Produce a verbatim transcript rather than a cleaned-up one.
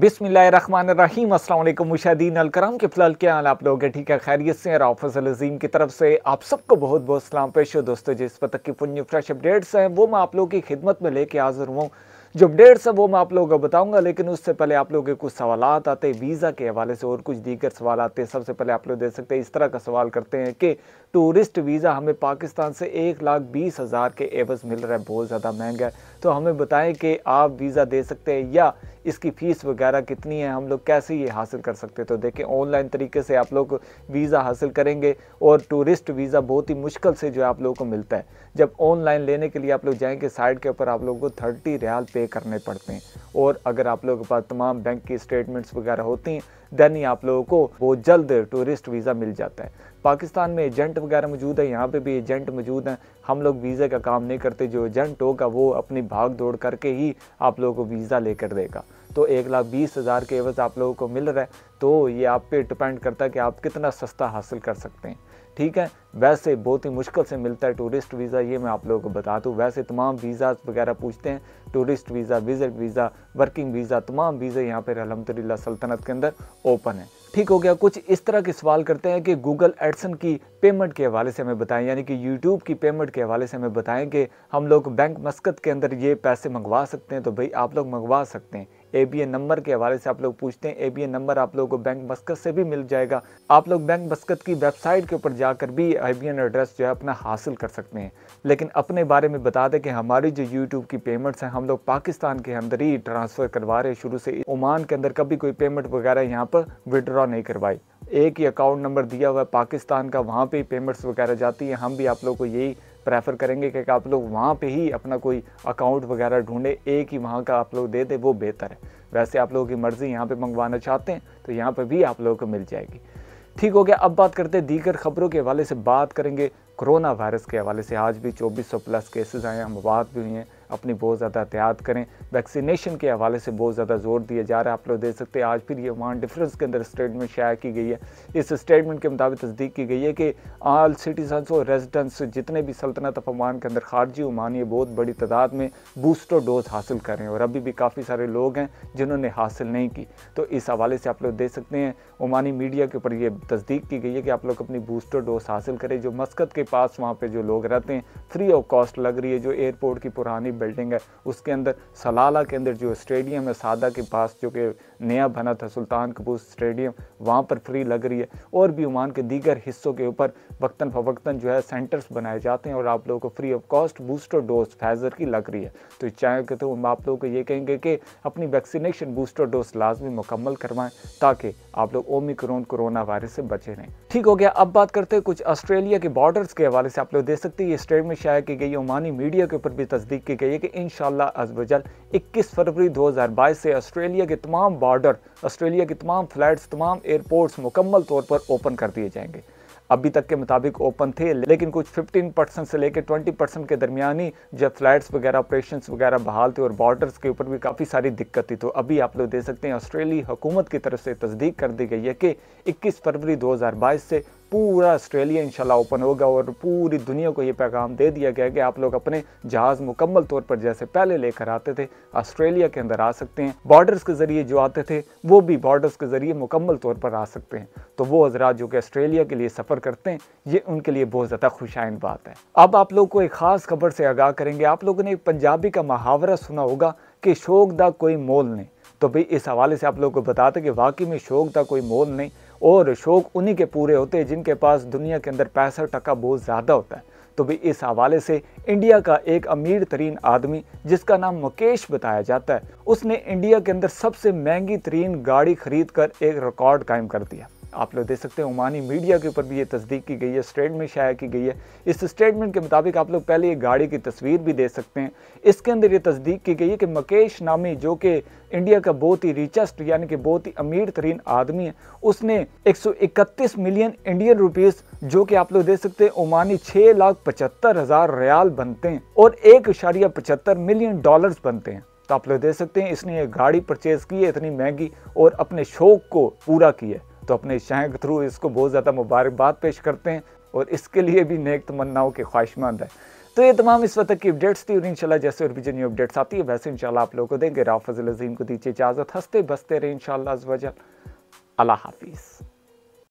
बिस्मिल्लाहिर्रहमानिर्रहीम अस्सलाम वालेकुम मुशाहिदीन अलकराम के फिलहाल क्या हाल आप लोग के ठीक है खैरियत से। राव फ़ज़ल अज़ीम की तरफ से आप सबको बहुत बहुत सलाम पेश हो। दोस्तों जिस वक्त की फुन फ्रेश अपडेट्स हैं वो मैं आप लोगों की खिदमत में लेके हाजिर हूँ। जो अपडेट्स है वो मैं आप लोगों को बताऊंगा, लेकिन उससे पहले आप लोगों के कुछ सवाल आते हैं वीज़ा के हवाले से और कुछ दीगर सवाल आते हैं। सबसे पहले आप लोग देख सकते हैं, इस तरह का सवाल करते हैं कि टूरिस्ट वीज़ा हमें पाकिस्तान से एक लाख बीस हज़ार के एवज़ मिल रहा है, बहुत ज़्यादा महंगा है, तो हमें बताएं कि आप वीज़ा दे सकते हैं या इसकी फ़ीस वगैरह कितनी है, हम लोग कैसे ये हासिल कर सकते हैं। तो देखें ऑनलाइन तरीके से आप लोग वीज़ा हासिल करेंगे और टूरिस्ट वीज़ा बहुत ही मुश्किल से जो है आप लोगों को मिलता है। जब ऑनलाइन लेने के लिए आप लोग जाएंगे साइट के ऊपर आप लोगों को थर्टी रियाल पे करने पड़ते हैं और अगर आप लोगों के पास तमाम बैंक की स्टेटमेंट्स वगैरह होती हैं देन ही आप लोगों को वो जल्द टूरिस्ट वीज़ा मिल जाता है। पाकिस्तान में एजेंट वगैरह मौजूद है, यहाँ पे भी एजेंट मौजूद हैं, हम लोग वीज़ा का काम नहीं करते, जो एजेंट होगा वो अपनी भाग दौड़ करके ही आप लोगों को वीज़ा लेकर देगा। तो एक लाख बीस हज़ार के एवज़ आप लोगों को मिल रहा है, तो ये आप पे डिपेंड करता है कि आप कितना सस्ता हासिल कर सकते हैं। ठीक है, वैसे बहुत ही मुश्किल से मिलता है टूरिस्ट वीज़ा, ये मैं आप लोगों को बता दूँ। वैसे तमाम वीज़ा वगैरह पूछते हैं, tourist visa, visit visa, working visa, तमाम वीज़ा यहाँ पर अलहम्दुलिल्लाह सल्तनत के अंदर ओपन है। ठीक हो गया। कुछ इस तरह के सवाल करते हैं कि गूगल एडसेंस की पेमेंट के हवाले से हमें बताएं, यानी कि यूट्यूब की पेमेंट के हवाले से हमें बताएं कि हम लोग बैंक मस्कत के अंदर ये पैसे मंगवा सकते हैं। तो भाई आप लोग मंगवा सकते हैं। ए बी एन नंबर के हवाले से आप लोग पूछते हैं, ए बी एन नंबर आप लोगों को बैंक मस्कत से भी मिल जाएगा। आप लोग बैंक मस्कत की वेबसाइट के ऊपर जाकर भी ए बी एन एड्रेस जो है अपना हासिल कर सकते हैं। लेकिन अपने बारे में बता दें कि हमारी जो यूट्यूब की पेमेंट्स हैं हम लोग पाकिस्तान के अंदर ही ट्रांसफ़र करवा रहे हैं शुरू से। ओमान के अंदर कभी कोई पेमेंट वगैरह यहाँ पर विड्रॉ नहीं करवाई, एक ही अकाउंट नंबर दिया हुआ है पाकिस्तान का, वहाँ पर ही पेमेंट्स वगैरह जाती है। हम भी आप लोग को यही प्रेफर करेंगे कि आप लोग वहाँ पे ही अपना कोई अकाउंट वगैरह ढूंढे, एक ही वहाँ का आप लोग दे दे, वो बेहतर है। वैसे आप लोगों की मर्ज़ी, यहाँ पे मंगवाना चाहते हैं तो यहाँ पे भी आप लोगों को मिल जाएगी। ठीक हो गया। अब बात करते हैं दीगर ख़बरों के हवाले से, बात करेंगे कोरोना वायरस के हवाले से। आज भी चौबीस सौ प्लस केसेस आए हैं, मवाद भी हुई हैं, अपनी बहुत ज़्यादा एहतियात करें। वैक्सीनेशन के हवाले से बहुत ज़्यादा जोर दिया जा रहा है। आप लोग देख सकते हैं आज फिर ये ओमान डिफरेंस के अंदर स्टेटमेंट शाया की गई है। इस स्टेटमेंट के मुताबिक तस्दीक की गई है कि आल सिटीजन्स और रेजिडेंट्स जितने भी सल्तनत ऑफ ओमान के अंदर खारजी ओमान ये बहुत बड़ी तादाद में बूस्टर डोज हासिल कर रहे हैं और अभी भी काफ़ी सारे लोग हैं जिन्होंने हासिल नहीं की। तो इस हवाले से आप लोग देख सकते हैं ओमानी मीडिया के ऊपर ये तस्दीक की गई है कि आप लोग अपनी बूस्टर डोज हासिल करें। जो मस्कत के पास वहाँ पर जो लोग रहते हैं, फ्री ऑफ कॉस्ट लग रही है। जो एयरपोर्ट की पुरानी बिल्डिंग है उसके अंदर, सलाला के अंदर जो स्टेडियम है सादा के पास जो कि नया बना था सुल्तान कबूस स्टेडियम, वहाँ पर फ्री लग रही है। और भी ओमान के दीगर हिस्सों के ऊपर वक्तन फवक्तन जो है सेंटर्स बनाए जाते हैं और आप लोगों को free of cost booster dose Pfizer की लग रही है। तो चाहे कि तो हम आप लोगों को ये कहेंगे कि अपनी वैक्सीनेशन बूस्टर डोज लाजमी मुकम्मल करवाएं ताकि आप लोग ओमिक्रॉन कोरोना वायरस से बचे रहें। ठीक हो गया। अब बात करते हैं कुछ ऑस्ट्रेलिया के बॉर्डर्स के हवाले से। आप लोग देख सकते हैं ये स्टेटमेंट शाया की गई, ओमानी मीडिया के ऊपर भी तस्दीक की गई है कि इंशाअल्लाह अज़वजल इक्कीस फरवरी दो हज़ार बाईस से ऑस्ट्रेलिया के तमाम बॉर्डर, ऑस्ट्रेलिया के तमाम फ्लाइट्स, तमाम एयरपोर्ट्स मुकम्मल तौर पर ओपन कर दिए जाएंगे। अभी तक के मुताबिक ओपन थे लेकिन कुछ पंद्रह परसेंट से लेकर बीस परसेंट के दरमियानी जब फ्लाइट्स वगैरह ऑपरेशंस वगैरह बहाल थे और बॉर्डर्स के ऊपर भी काफ़ी सारी दिक्कत थी। तो अभी आप लोग देख सकते हैं ऑस्ट्रेलिया हुकूमत की तरफ से तस्दीक कर दी गई है कि इक्कीस फरवरी दो हज़ार बाईस से पूरा ऑस्ट्रेलिया इंशाल्लाह ओपन होगा और पूरी दुनिया को ये पैगाम दे दिया गया कि आप लोग अपने जहाज़ मुकम्मल तौर पर जैसे पहले लेकर आते थे ऑस्ट्रेलिया के अंदर आ सकते हैं। बॉर्डर्स के ज़रिए जो आते थे वो भी बॉर्डर्स के ज़रिए मुकम्मल तौर पर आ सकते हैं। तो वो हज़रात जो कि ऑस्ट्रेलिया के लिए सफ़र करते हैं ये उनके लिए बहुत ज़्यादा खुशाइन बात है। अब आप लोग को एक ख़ास खबर से आगाह करेंगे। आप लोगों ने पंजाबी का मुहावरा सुना होगा कि शौक दा कोई मोल नहीं। तो भाई इस हवाले से आप लोग को बताते कि वाकई में शौक दा कोई मोल नहीं और शौक़ उन्हीं के पूरे होते हैं जिनके पास दुनिया के अंदर पैसा टका बहुत ज़्यादा होता है। तो भी इस हवाले से इंडिया का एक अमीर तरीन आदमी जिसका नाम मुकेश बताया जाता है, उसने इंडिया के अंदर सबसे महंगी तरीन गाड़ी खरीद कर एक रिकॉर्ड कायम कर दिया। आप लोग देख सकते हैं ओमानी मीडिया के ऊपर भी ये तस्दीक की गई है, स्टेटमेंट शाया की गई है। इस स्टेटमेंट के मुताबिक आप लोग पहले ये गाड़ी की तस्वीर भी देख सकते हैं। इसके अंदर ये तस्दीक की गई है कि मुकेश नामी जो कि इंडिया का बहुत ही रिचेस्ट यानी कि बहुत ही अमीर तरीन आदमी है, उसने एक सौ इकतीस मिलियन इंडियन रुपीज़ जो कि आप लोग देख सकते हैं ओमानी छः लाख पचहत्तर हज़ार रियाल बनते हैं और एक इशारिया पचहत्तर मिलियन डॉलर्स बनते हैं। तो आप लोग देख सकते हैं इसने ये गाड़ी परचेज़ की है इतनी महंगी और अपने शौक़ को पूरा किया। तो अपने शाह के थ्रू इसको बहुत ज़्यादा मुबारकबाद पेश करते हैं और इसके लिए भी नेक तमन्नाओं के ख्वाहिशमंद है। तो ये तमाम इस वक्त की अपडेट्स थी और इंशाल्लाह जैसे और भी जो न्यू अपडेट्स आती है वैसे इंशाल्लाह आप लोगों को देंगे। राव फ़ज़ल अज़ीम को दीजिए इजाज़त, हंसते बसते रहे इंशाल्लाह। अल्लाह हाफिज़।